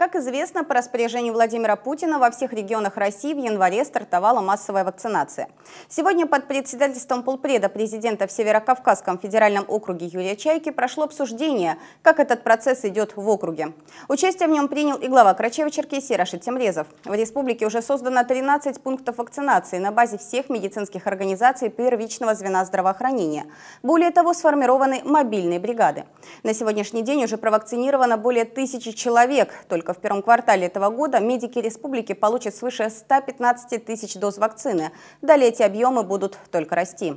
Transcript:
Как известно, по распоряжению Владимира Путина во всех регионах России в январе стартовала массовая вакцинация. Сегодня под председательством полпреда президента в Северокавказском федеральном округе Юрия Чайки прошло обсуждение, как этот процесс идет в округе. Участие в нем принял и глава Карачаево-Черкесии Рашид Темрезов. В республике уже создано 13 пунктов вакцинации на базе всех медицинских организаций первичного звена здравоохранения. Более того, сформированы мобильные бригады. На сегодняшний день уже провакцинировано более 1000 человек. Только в первом квартале этого года медики республики получат свыше 115 тысяч доз вакцины. Далее эти объемы будут только расти.